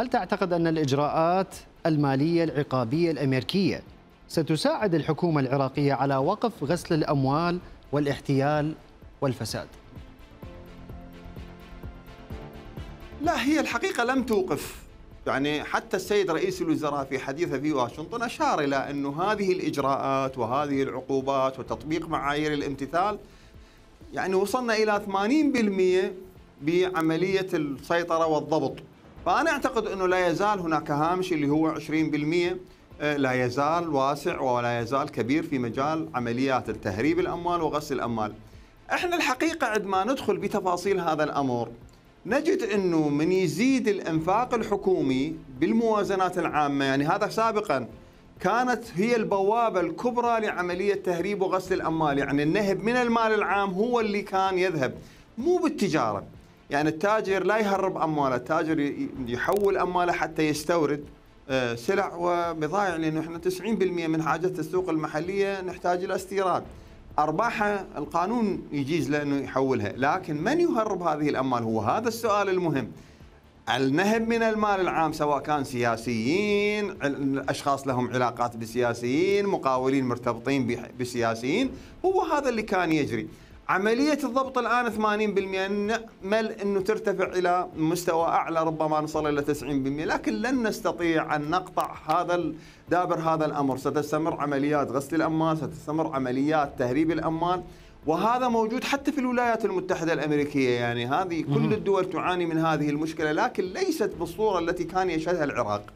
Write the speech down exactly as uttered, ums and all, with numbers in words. هل تعتقد أن الإجراءات المالية العقابية الأمريكية ستساعد الحكومة العراقية على وقف غسل الأموال والاحتيال والفساد؟ لا، هي الحقيقة لم توقف. يعني حتى السيد رئيس الوزراء في حديثه في واشنطن أشار إلى أن هذه الإجراءات وهذه العقوبات وتطبيق معايير الامتثال، يعني وصلنا إلى ثمانين بالمئة بعملية السيطرة والضبط. فأنا أعتقد أنه لا يزال هناك هامش اللي هو عشرين بالمئة لا يزال واسع ولا يزال كبير في مجال عمليات التهريب الأموال وغسل الأموال. إحنا الحقيقة عندما ندخل بتفاصيل هذا الأمر نجد أنه من يزيد الإنفاق الحكومي بالموازنات العامة، يعني هذا سابقا كانت هي البوابة الكبرى لعملية تهريب وغسل الأموال، يعني النهب من المال العام هو اللي كان يذهب، مو بالتجارة. يعني التاجر لا يهرب أمواله، التاجر يحول أمواله حتى يستورد سلع وبضائع، لأنه احنا تسعين بالمئة من حاجات السوق المحلية نحتاج إلى استيراد، أرباحها القانون يجيز له أنه يحولها، لكن من يهرب هذه الأموال هو هذا السؤال المهم. النهب من المال العام سواء كان سياسيين، أشخاص لهم علاقات بسياسيين، مقاولين مرتبطين بسياسيين، هو هذا اللي كان يجري. عملية الضبط الآن ثمانين بالمئة، نأمل أنه ترتفع إلى مستوى أعلى، ربما نصل إلى تسعين بالمئة، لكن لن نستطيع أن نقطع هذا دابر هذا الأمر. ستستمر عمليات غسل الأموال، ستستمر عمليات تهريب الأموال، وهذا موجود حتى في الولايات المتحدة الأمريكية. يعني هذه كل الدول تعاني من هذه المشكلة، لكن ليست بالصورة التي كان يشهدها العراق.